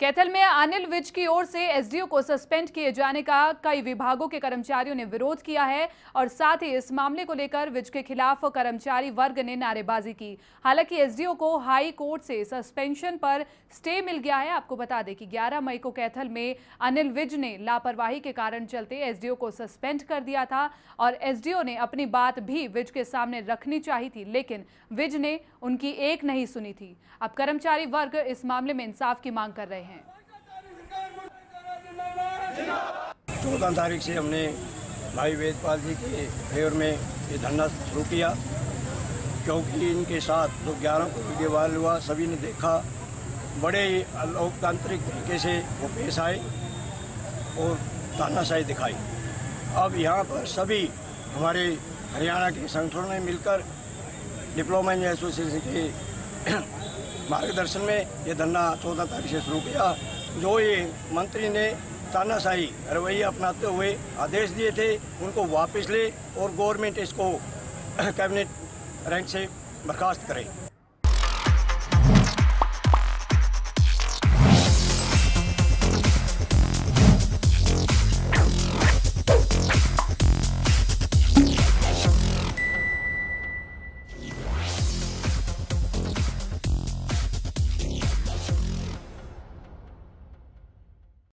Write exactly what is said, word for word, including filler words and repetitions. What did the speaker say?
कैथल में अनिल विज की ओर से एसडीओ को सस्पेंड किए जाने का कई विभागों के कर्मचारियों ने विरोध किया है और साथ ही इस मामले को लेकर विज के खिलाफ कर्मचारी वर्ग ने नारेबाजी की। हालांकि एसडीओ को हाई कोर्ट से सस्पेंशन पर स्टे मिल गया है। आपको बता दें कि ग्यारह मई को कैथल में अनिल विज ने लापरवाही के कारण चलते एसडीओ को सस्पेंड कर दिया था और एसडीओ ने अपनी बात भी विज के सामने रखनी चाहिए थी, लेकिन विज ने उनकी एक नहीं सुनी थी। अब कर्मचारी वर्ग इस मामले में इंसाफ की मांग कर रहे हैं। चौदह तारीख से हमने भाई वेदपालजी के फेवर में ये धरना शुरू किया, क्योंकि इनके साथ जो ग्यारह को वीडियो वायरल हुआ सभी ने देखा। बड़े अलोकतांत्रिक तरीके से वो पेश आए और तानाशाही दिखाई। अब यहाँ पर सभी हमारे हरियाणा के संगठनों ने मिलकर डिप्लोमेंट एसोसिएशन के मार्गदर्शन में ये धरना चौदह तारीख से शुरू किया। जो ये मंत्री ने तानाशाही रवैया अपनाते हुए आदेश दिए थे उनको वापस ले और गवर्नमेंट इसको कैबिनेट रैंक से बर्खास्त करे।